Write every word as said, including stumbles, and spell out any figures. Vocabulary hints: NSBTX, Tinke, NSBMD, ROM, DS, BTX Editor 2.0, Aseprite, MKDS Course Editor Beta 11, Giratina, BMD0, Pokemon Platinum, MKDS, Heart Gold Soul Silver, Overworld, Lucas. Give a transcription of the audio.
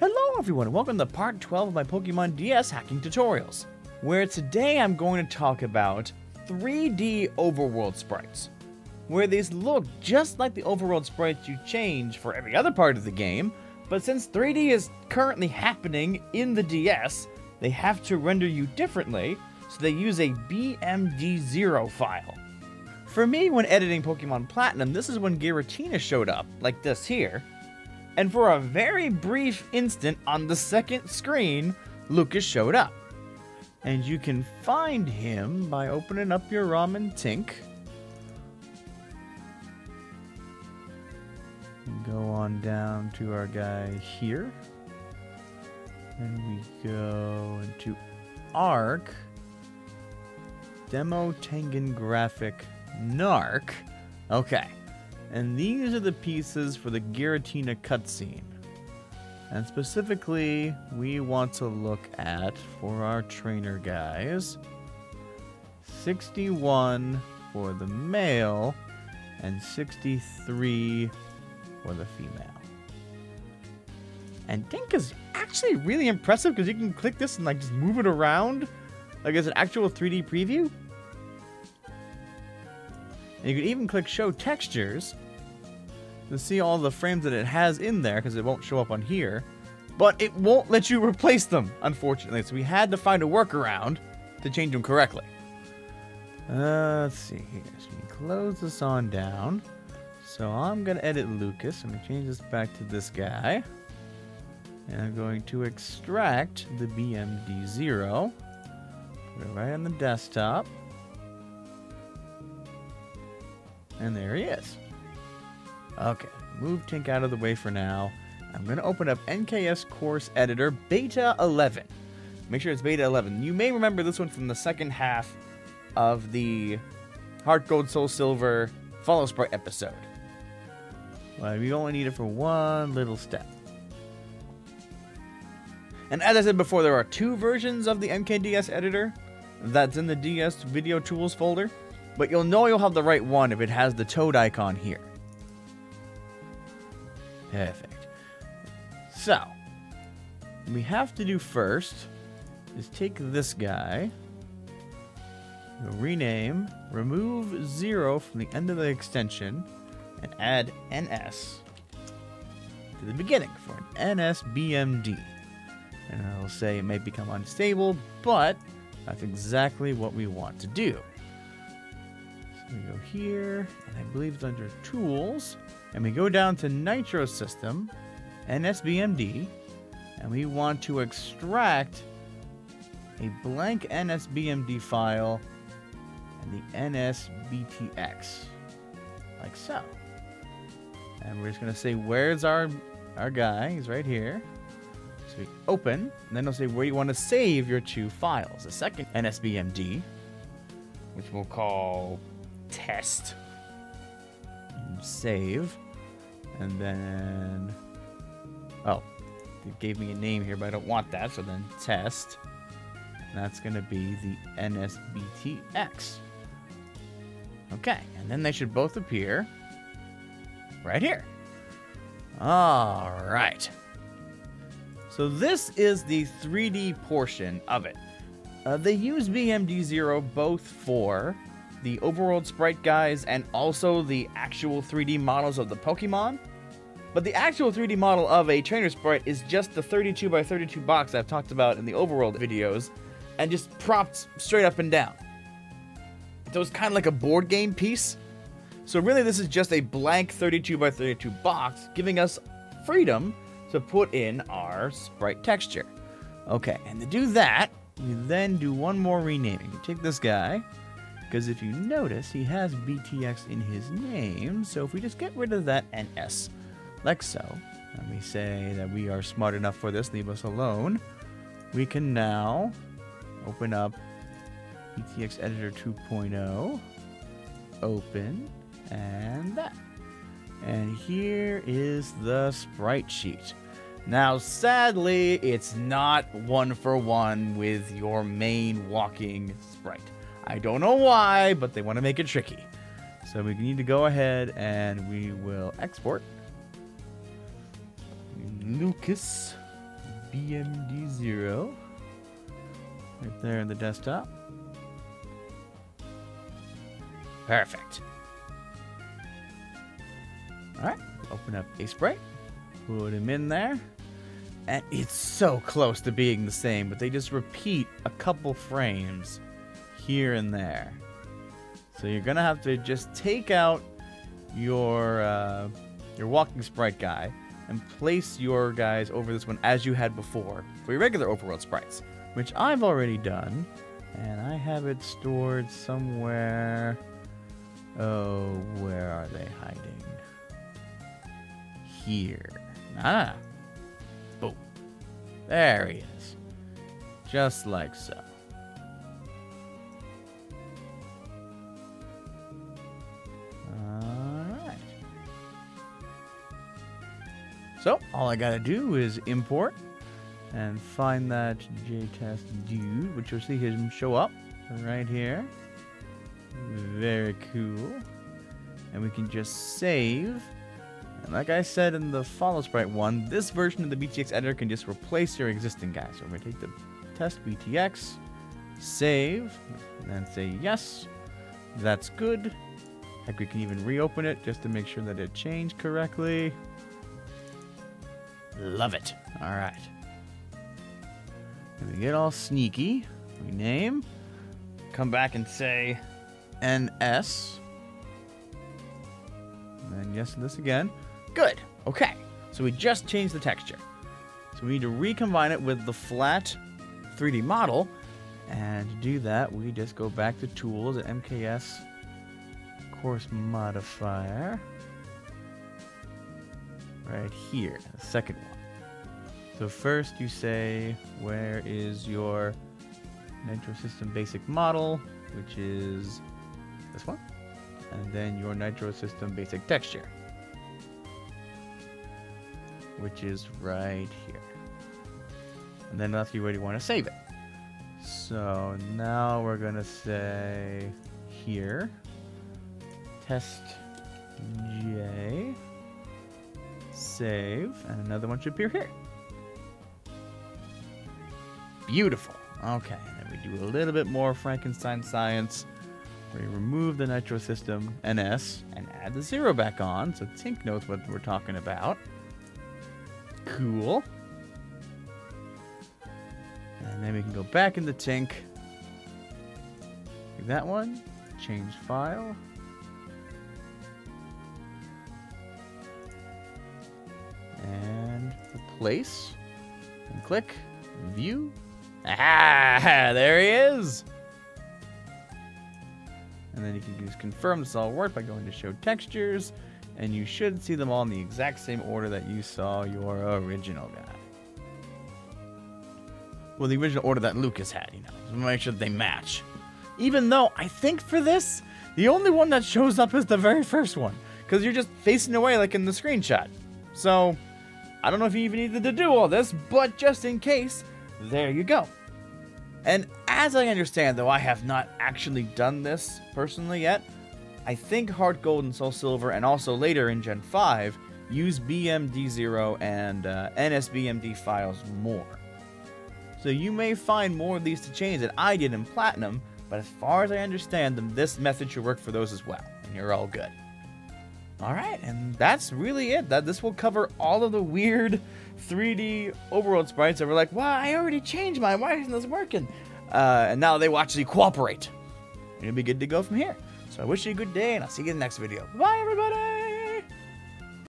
Hello everyone, welcome to part twelve of my Pokemon D S hacking tutorials, where today I'm going to talk about three D overworld sprites, where these look just like the overworld sprites you change for every other part of the game, but since three D is currently happening in the D S, they have to render you differently, so they use a B M D zero file. For me, when editing Pokemon Platinum, this is when Giratina showed up, like this here. And for a very brief instant on the second screen, Lucas showed up. And you can find him by opening up your ROM in Tinke. Go on down to our guy here. And we go into Arc, Demo Tengen Graphic Narc. Okay. And these are the pieces for the Giratina cutscene. And specifically, we want to look at, for our trainer guys, sixty-one for the male and sixty-three for the female. And Tinke is actually really impressive because you can click this and like just move it around like it's an actual three D preview. And you can even click show textures to see all the frames that it has in there, because it won't show up on here, but it won't let you replace them, unfortunately, so we had to find a workaround to change them correctly. Uh, let's see here, so we close this on down. So I'm going to edit Lucas, I'm going to change this back to this guy, and I'm going to extract the B M D zero, put it right on the desktop. And there he is. Okay, move Tinke out of the way for now. I'm going to open up M K D S Course Editor Beta eleven. Make sure it's Beta eleven. You may remember this one from the second half of the Heart Gold Soul Silver Follow Sprite episode. Well, we only need it for one little step. And as I said before, there are two versions of the M K D S editor that's in the D S Video Tools folder. But you'll know you'll have the right one if it has the toad icon here. Perfect. So, what we have to do first is take this guy, rename, remove zero from the end of the extension, and add N S to the beginning for an N S B M D. And it'll say it may become unstable, but that's exactly what we want to do. We go here, and I believe it's under Tools, and we go down to Nitro System, N S B M D, and we want to extract a blank N S B M D file and the N S B T X, like so. And we're just going to say, where's our, our guy? He's right here. So we open, and then it'll say where you want to save your two files. The second N S B M D, which we'll call test, and save, and then, oh, it gave me a name here, but I don't want that, so then test, and that's going to be the N S B T X. Okay, and then they should both appear right here. All right. So this is the three D portion of it. Uh, they use B M D zero both for the overworld sprite guys and also the actual three D models of the Pokemon. But the actual three D model of a trainer sprite is just the thirty-two by thirty-two box I've talked about in the overworld videos, and just propped straight up and down. So it's kind of like a board game piece. So really this is just a blank thirty-two by thirty-two box, giving us freedom to put in our sprite texture. Okay, and to do that, we then do one more renaming. We take this guy, because if you notice, he has B T X in his name, so if we just get rid of that N S, like so, and we say that we are smart enough for this, leave us alone, we can now open up B T X Editor two point oh, open, and that. And here is the sprite sheet. Now, sadly, it's not one for one with your main walking sprite. I don't know why, but they want to make it tricky. So we need to go ahead and we will export Lucas B M D zero right there in the desktop. Perfect. All right, open up Aseprite, put him in there, and it's so close to being the same, but they just repeat a couple frames here and there. So you're gonna have to just take out your uh, your walking sprite guy and place your guys over this one as you had before for your regular overworld sprites, which I've already done, and I have it stored somewhere. Oh, where are they hiding? Here. Ah, boom. There he is. Just like so. Alright. So, all I gotta do is import and find that J test dude, which you'll see him show up right here. Very cool. And we can just save. And like I said in the follow sprite one, this version of the B T X editor can just replace your existing guy. So we're going to take the test B T X, save, and then say yes. That's good. Heck, we can even reopen it just to make sure that it changed correctly. Love it. All right. And we get all sneaky. Rename. Come back and say N S. And then yes to this again. Good. Okay. So we just changed the texture. So we need to recombine it with the flat three D model. And to do that, we just go back to Tools at M K D S Course Modifier. Right here. The second one. So first you say, where is your Nitro System Basic Model? Which is this one. And then your Nitro System Basic Texture, which is right here. And then after you already want to save it. So now we're going to say here, test J, save, and another one should appear here. Beautiful. Okay, and then we do a little bit more Frankenstein science. We remove the Nitro System N S and add the zero back on, so Tinke knows what we're talking about. Cool. And then we can go back into Tinke. Take that one, change file. And replace. And click, view. Ah, there he is! And then you can just confirm this all worked by going to show textures, and you should see them all in the exact same order that you saw your original guy. Well, the original order that Lucas had, you know, so make sure that they match. Even though I think for this, the only one that shows up is the very first one, because you're just facing away like in the screenshot. So I don't know if you even needed to do all this, but just in case, there you go. And as I understand, though I have not actually done this personally yet, I think Heart Gold and Soul Silver, and also later in Gen five, use B M D zero and uh, N S B M D files more. So you may find more of these to change than I did in Platinum, but as far as I understand them, this method should work for those as well, and you're all good. Alright, and that's really it. That This will cover all of the weird three D overworld sprites that were like, wow, I already changed mine. Why isn't this working? Uh, and now they will actually cooperate. And you'll be good to go from here. So I wish you a good day, and I'll see you in the next video. Bye, everybody!